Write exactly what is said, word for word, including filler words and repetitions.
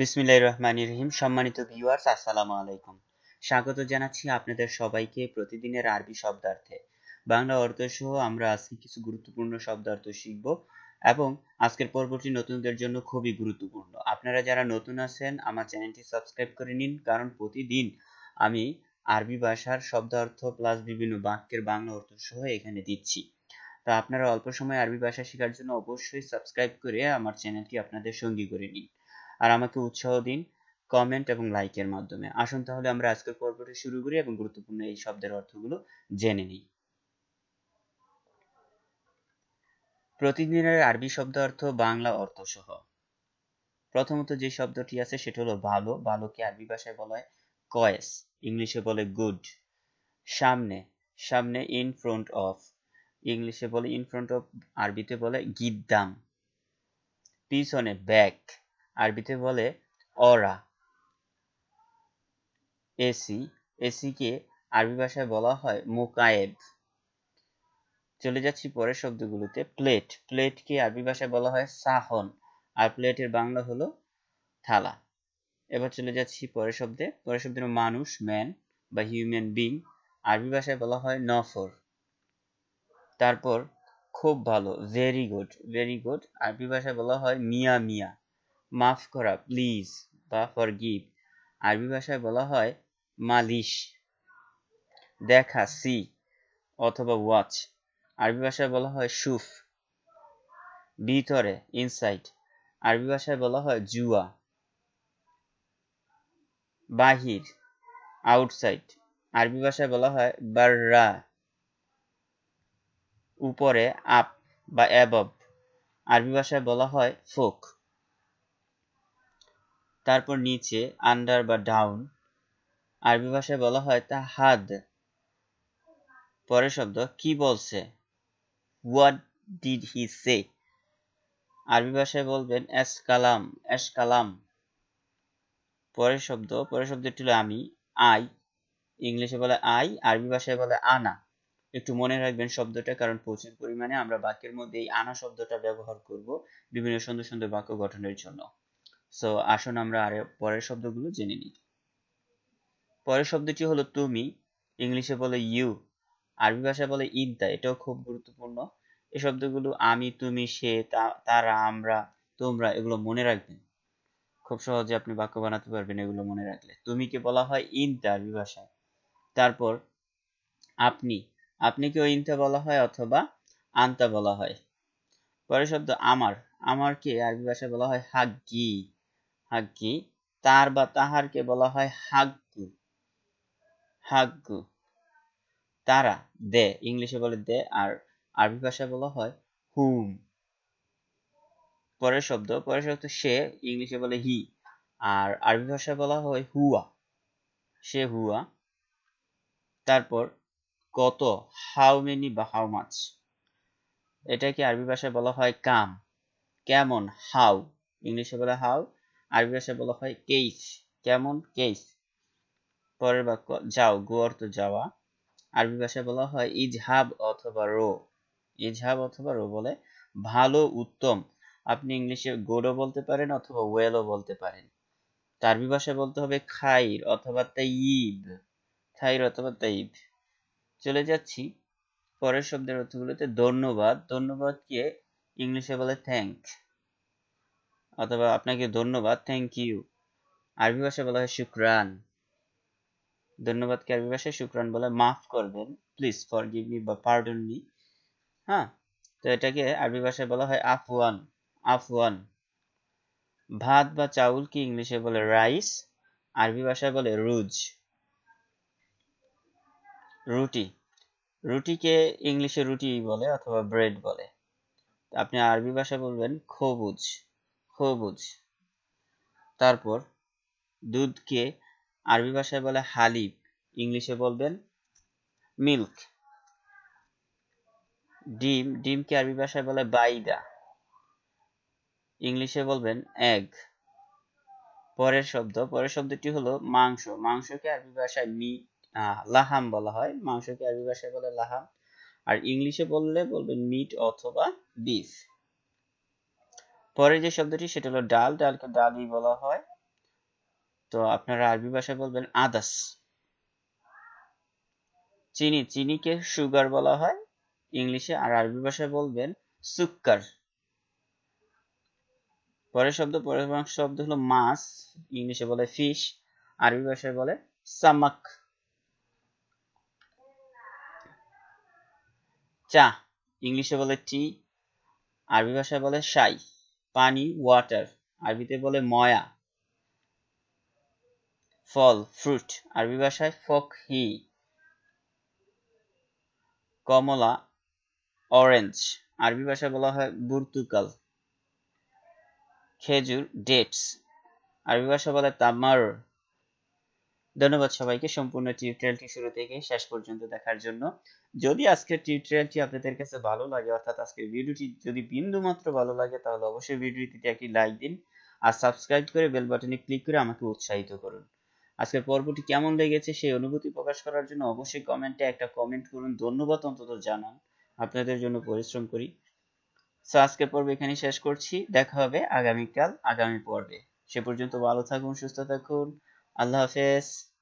বিসমিল্লাহির রহমানির রহিম সম্মানিত ভিউয়ার্স আসসালামু আলাইকুম স্বাগত জানাচ্ছি আপনাদের সবাইকে প্রতিদিনের আরবি শব্দার্থে বাংলা অর্থ সহ আমরা আজকে কিছু গুরুত্বপূর্ণ শব্দার্থ শিখব এবং আজকের পর্বটি নতুনদের জন্য খুবই গুরুত্বপূর্ণ আপনারা যারা নতুন আছেন আমার চ্যানেলটি সাবস্ক্রাইব করে নিন কারণ প্রতিদিন আমি আরবি ভাষার শব্দার্থ প্লাস বিভিন্ন বাক্যের বাংলা অর্থ সহ এখানে দিচ্ছি তো আপনারা অল্প সময় আরবি ভাষা শেখার জন্য অবশ্যই সাবস্ক্রাইব করে আমার চ্যানেলটি আপনাদের সঙ্গী করে নিন আর আমাকে উৎসাহ দিন কমেন্ট এবং লাইকের মাধ্যমে আসুন তাহলে আমরা আজকের পর্বটি শুরু করি এবং গুরুত্বপূর্ণ এই শব্দের অর্থগুলো জেনে নিই প্রতিদিনের আরবি শব্দার্থ বাংলা অর্থ সহ প্রথমত যে শব্দটি আছে সেটা হলো ভালো ভালোকে আরবি ভাষায় বলা হয় কয়েস ইংলিশে বলে গুড সামনে সামনে ইন ফ্রন্ট অফ ইংলিশে বলে ইন ফ্রন্ট অফ আরবিতে বলে গিদ্দাম পিছনে ব্যাক আরবিতে বলে অরা এসি এসি কে আরবি ভাষায় বলা হয় মুকায়েব চলে যাচ্ছি পরের শব্দগুলোতে প্লেট প্লেট কে আরবি ভাষায় বলা হয় সাহন আর প্লেটের বাংলা হলো থালা এবার চলে যাচ্ছি পরের শব্দে পরের শব্দের মানুষ ম্যান বা হিউম্যান বিং আরবি ভাষায় বলা হয় নফর তারপর খুব ভালো ভেরি গুড ভেরি গুড আরবি ভাষায় বলা হয় মিয়া মিয়া মাফ করা প্লিজ বা ফরগিভ আরবি ভাষায় বলা হয় মালিশ দেখা সি অথবা ওয়াচ আরবি ভাষায় বলা হয় শুফ ভিতরে ইনসাইড আরবি ভাষায় বলা হয় জুয়া বাহির আউটসাইড আরবি ভাষায় বলা হয় বাররা উপরে আপ বা অ্যাবভ আরবি ভাষায় বলা হয় ফোক তারপর নিচে আন্ডার বা ডাউন আরবি ভাষায় বলা হয় তা হাদ পরের শব্দ কি বলছে হোয়াট ডিড হি সে আরবি ভাষায় বলবেন এস কালাম এস কালাম পরের শব্দ পরের শব্দটি হলো আমি আই ইংলিশে বলে আই আরবি ভাষায় বলে আনা একটু মনে রাখবেন শব্দটা কারণ প্রচুর পরিমাণে আমরা বাক্যের মধ্যে এই আনা শব্দটা ব্যবহার করব বিভিন্ন সুন্দর সুন্দর বাক্য গঠনের জন্য সো আসুন আমরা আরে পরের শব্দগুলো জেনে নিই পরের শব্দটি হলো তুমি ইংলিশে বলে ইউ আরবি ভাষায় বলে ইনতা এটাও খুব গুরুত্বপূর্ণ এই শব্দগুলো আমি তুমি সে তারা আমরা তোমরা এগুলো মনে রাখবেন খুব সহজে আপনি বাক্য বানাতে পারবেন এগুলো মনে রাখলে তুমি কে বলা হয় ইনতা আরবি ভাষায় তারপর আপনি আপনিকে ও ইনতা বলা হয় অথবা আনতা বলা হয় পরের শব্দ আমার আমারকে আরবি ভাষায় বলা হয় হাগ্গি হাগ্গি তার বা তাহারকে বলা হয় হাগ্গু হাগ্গু তারা দে ইংলিশে বলে দে আর আরবি ভাষায় বলা হয় হুম পরের শব্দ পরের শব্দ সে ইংলিশে বলে হি আর আরবি ভাষায় বলা হয় হুয়া সে হুয়া তারপর কত হাউ মেনি বা হাউ মাচ এটাকে আরবি ভাষায় বলা হয় কাম কেমন হাউ ইংলিশে বলে হাউ আরবি ভাষায় বলা হয় কেইস কেমন কেইস পরের বাক্য যাও গো অর্থ যাওয়া আরবি ভাষায় বলা হয় ইজহাব অথবা রো ইজহাব অথবা রো বলে ভালো উত্তম আপনি ইংলিশে গোডও বলতে পারেন অথবা ওয়েলও বলতে পারেন আরবি ভাষায় বলতে হবে খাইর অথবা তাইব খাইর অথবা তাইব চলে যাচ্ছি পরের শব্দের অর্থগুলোতে ধন্যবাদ ধন্যবাদকে ইংলিশে বলে থ্যাংক অথবা আপনাকে ধন্যবাদ থ্যাংক ইউ আরবি ভাষায় বলা হয় শুকরান ধন্যবাদকে আরবি ভাষায় শুকরান বলে মাফ করবেন প্লিজ ফরগিভ মি বা পার্ডন মি হ্যাঁ তো এটাকে আরবি ভাষায় বলা হয় আফওয়ান আফওয়ান ভাত বা চাউলকে ইংলিশে বলে রাইস আরবি ভাষায় বলে রুজ রুটি রুটিকে ইংলিশে রুটি বলে অথবা ব্রেড বলে আপনি আরবি ভাষায় বলবেন খবুজ খবুজ তারপর দুধকে আরবি ভাষায় বলে হালিব ইংলিশে বলবেন মিল্ক ডিম ডিমকে আরবি ভাষায় বলে বাইদা ইংলিশে বলবেন এগ পরের শব্দ পরের শব্দটি হলো মাংস মাংসকে আরবি ভাষায় মিট লাহাম বলা হয় মাংসকে আরবি ভাষায় বলে লাহাম আর ইংলিশে বললে বলবেন মিট অথবা বিফ পরের যে শব্দটি সেটা হলো ডাল ডালকে ডালই বলা হয় তো আপনারা আরবি ভাষায় বলবেন আদাস। চিনি, চিনিকে সুগার বলা হয় ইংলিশে, আর আরবি ভাষায় বলবেন সুক্কার। পরের শব্দ, পরের শব্দ হলো মাছ, ইংলিশে বলে ফিশ, আরবি ভাষায় বলে সামাক। চা, ইংলিশে বলে টি, আরবি ভাষায় বলে শাই। পানি, ওয়াটার, আরবিতে বলে ময়া। ফল, ফ্রুট, আরবি ভাষায় ফকহি। কমলা, অরেঞ্জ, আরবি ভাষায় বলা হয় বুর্তুকাল। খেজুর, ডেটস, আরবি ভাষায় বলে তামার। ধন্যবাদ সবাইকে সম্পূর্ণ টিউটোরিয়ালটি শুরু থেকে শেষ পর্যন্ত দেখার জন্য। যদি আজকের টিউটোরিয়ালটি আপনাদের কাছে ভালো লাগে, অর্থাৎ আজকের ভিডিওটি যদি বিন্দুমাত্র ভালো লাগে, তাহলে অবশ্যই ভিডিওটিতে একটি লাইক দিন আর সাবস্ক্রাইব করে বেল বাটনে ক্লিক করে আমাকে উৎসাহিত করুন। আজকের পর্বটি কেমন লেগেছে সেই অনুভূতি প্রকাশ করার জন্য অবশ্যই কমেন্টে একটা কমেন্ট করুন। ধন্যবাদ অন্তত জানান, আপনাদের জন্য পরিশ্রম করি। সো আজকের পর্ব এখানে শেষ করছি, দেখা হবে আগামীকাল আগামী পর্বে। সে পর্যন্ত ভালো থাকুন, সুস্থ থাকুন, আল্লাহ হাফেজ।